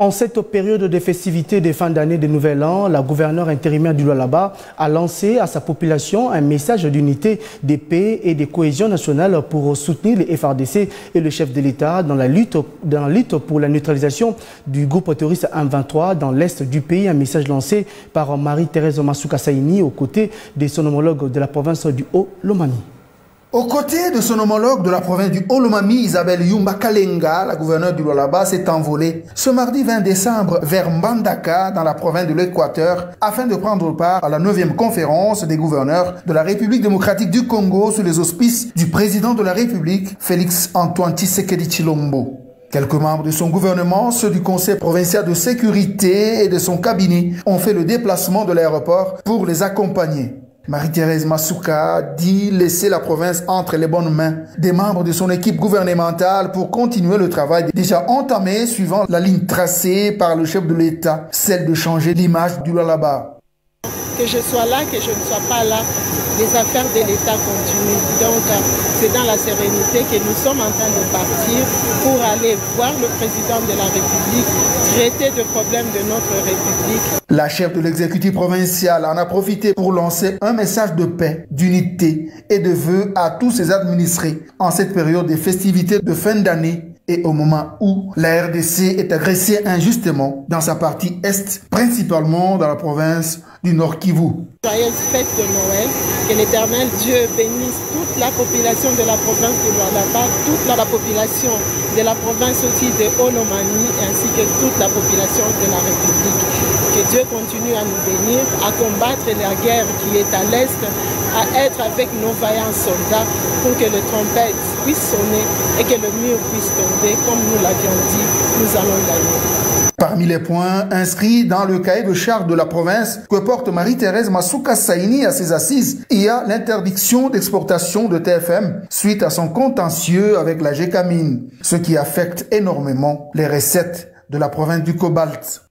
En cette période de festivités de fin d'année de Nouvel An, la gouverneure intérimaire du Lualaba a lancé à sa population un message d'unité, de paix et de cohésion nationale pour soutenir les FRDC et le chef de l'État dans la lutte pour la neutralisation du groupe terroriste M23 dans l'est du pays. Un message lancé par Marie-Thérèse Masuka Saini aux côtés de son homologue de la province du Haut-Lomami. Aux côtés de son homologue de la province du Haut-Lomami, Isabelle Yumba Kalenga, la gouverneure du Lualaba, s'est envolée ce mardi 20 décembre vers Mbandaka, dans la province de l'Équateur, afin de prendre part à la 9e conférence des gouverneurs de la République démocratique du Congo sous les auspices du président de la République, Félix-Antoine Tshisekedi-Tshilombo. Quelques membres de son gouvernement, ceux du Conseil provincial de sécurité et de son cabinet, ont fait le déplacement de l'aéroport pour les accompagner. Marie-Thérèse Masuka dit laisser la province entre les bonnes mains des membres de son équipe gouvernementale pour continuer le travail déjà entamé suivant la ligne tracée par le chef de l'État, celle de changer l'image du Lualaba. Que je sois là, que je ne sois pas là, les affaires de l'État continuent. Donc c'est dans la sérénité que nous sommes en train de partir pour aller voir le président de la République. Traiter de problèmes de notre République. La chef de l'exécutif provincial en a profité pour lancer un message de paix, d'unité et de vœux à tous ses administrés en cette période des festivités de fin d'année et au moment où la RDC est agressée injustement dans sa partie est, principalement dans la province du Nord-Kivu. Joyeuse fête de Noël, que l'éternel Dieu bénisse toute la population de la province de Lualaba, toute la population de la province aussi de Haut-Lomami, ainsi que toute la population de la République. Que Dieu continue à nous bénir, à combattre la guerre qui est à l'est, à être avec nos vaillants soldats pour que les trompettes puissent sonner et que le mur puisse tomber. Comme nous l'avions dit, nous allons gagner. Parmi les points inscrits dans le cahier de charge de la province que porte Marie-Thérèse Masuka Saini à ses assises, il y a l'interdiction d'exportation de TFM suite à son contentieux avec la Gécamine, ce qui affecte énormément les recettes de la province du Cobalt.